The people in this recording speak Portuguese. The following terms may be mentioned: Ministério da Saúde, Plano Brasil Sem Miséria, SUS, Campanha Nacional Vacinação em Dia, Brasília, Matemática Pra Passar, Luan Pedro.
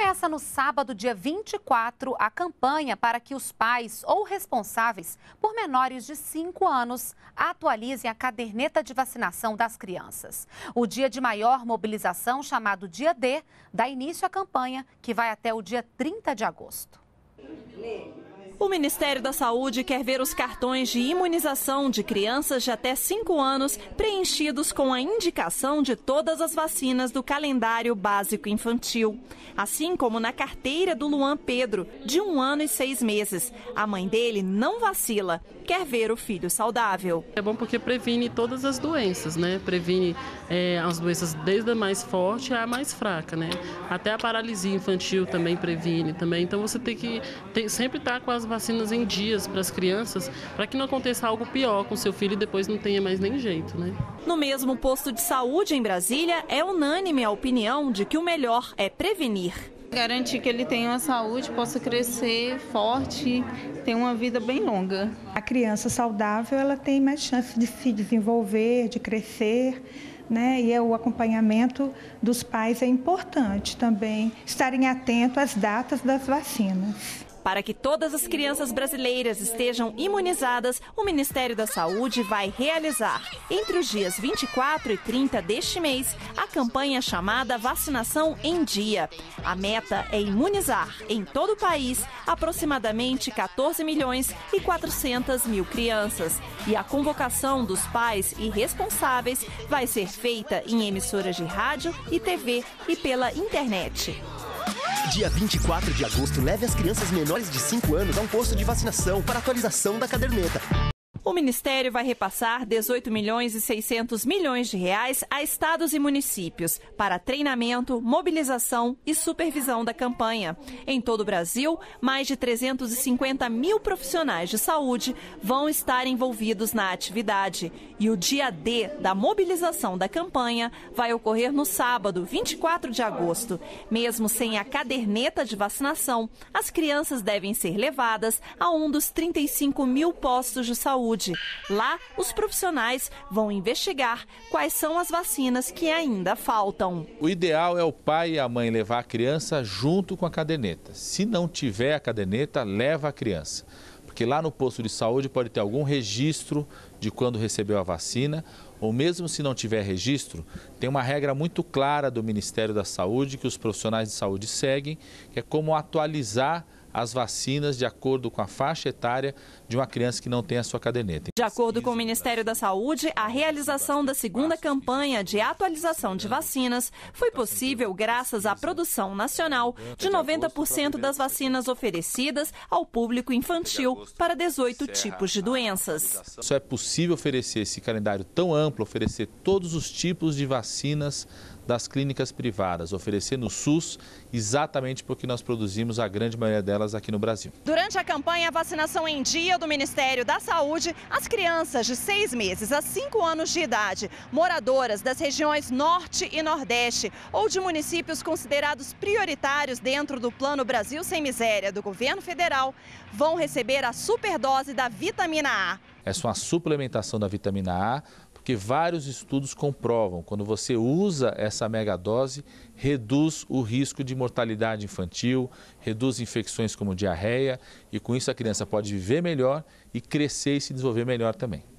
Começa no sábado, dia 24, a campanha para que os pais ou responsáveis por menores de 5 anos atualizem a caderneta de vacinação das crianças. O dia de maior mobilização, chamado Dia D, dá início à campanha, que vai até o dia 30 de agosto. O Ministério da Saúde quer ver os cartões de imunização de crianças de até 5 anos preenchidos com a indicação de todas as vacinas do calendário básico infantil. Assim como na carteira do Luan Pedro, de 1 ano e 6 meses. A mãe dele não vacila, quer ver o filho saudável. É bom porque previne todas as doenças, né? Previne as doenças desde a mais forte à mais fraca, né? Até a paralisia infantil também previne. Então você tem que sempre estar com as vacinas em dias para as crianças, para que não aconteça algo pior com seu filho e depois não tenha mais nem jeito, né? No mesmo posto de saúde em Brasília, é unânime a opinião de que o melhor é prevenir. Garantir que ele tenha uma saúde, possa crescer forte, ter uma vida bem longa. A criança saudável, ela tem mais chance de se desenvolver, de crescer, né? E o acompanhamento dos pais é importante também, estarem atentos às datas das vacinas. Para que todas as crianças brasileiras estejam imunizadas, o Ministério da Saúde vai realizar, entre os dias 24 e 30 deste mês, a campanha chamada Vacinação em Dia. A meta é imunizar, em todo o país, aproximadamente 14.400.000 crianças. E a convocação dos pais e responsáveis vai ser feita em emissoras de rádio e TV e pela internet. Dia 24 de agosto, leve as crianças menores de 5 anos a um posto de vacinação para atualização da caderneta. O Ministério vai repassar 18.600 milhões de reais a estados e municípios para treinamento, mobilização e supervisão da campanha. Em todo o Brasil, mais de 350.000 profissionais de saúde vão estar envolvidos na atividade. E o dia D da mobilização da campanha vai ocorrer no sábado, 24 de agosto. Mesmo sem a caderneta de vacinação, as crianças devem ser levadas a um dos 35.000 postos de saúde. Lá, os profissionais vão investigar quais são as vacinas que ainda faltam. O ideal é o pai e a mãe levar a criança junto com a caderneta. Se não tiver a caderneta, leva a criança. Porque lá no posto de saúde pode ter algum registro de quando recebeu a vacina, ou mesmo se não tiver registro, tem uma regra muito clara do Ministério da Saúde, que os profissionais de saúde seguem, que é como atualizar as vacinas de acordo com a faixa etária de uma criança que não tem a sua caderneta. De acordo com o Ministério da Saúde, a realização da segunda campanha de atualização de vacinas foi possível graças à produção nacional de 90% das vacinas oferecidas ao público infantil para 18 tipos de doenças. Só é possível oferecer esse calendário tão amplo, oferecer todos os tipos de vacinas das clínicas privadas, oferecer no SUS, exatamente porque nós produzimos a grande maioria delas aqui no Brasil. Durante a campanha Vacinação em Dia do Ministério da Saúde, as crianças de 6 meses a 5 anos de idade, moradoras das regiões Norte e Nordeste ou de municípios considerados prioritários dentro do Plano Brasil Sem Miséria do governo federal, vão receber a superdose da vitamina A. Essa é uma suplementação da vitamina A, que vários estudos comprovam, quando você usa essa megadose, reduz o risco de mortalidade infantil, reduz infecções como diarreia e com isso a criança pode viver melhor e crescer e se desenvolver melhor também.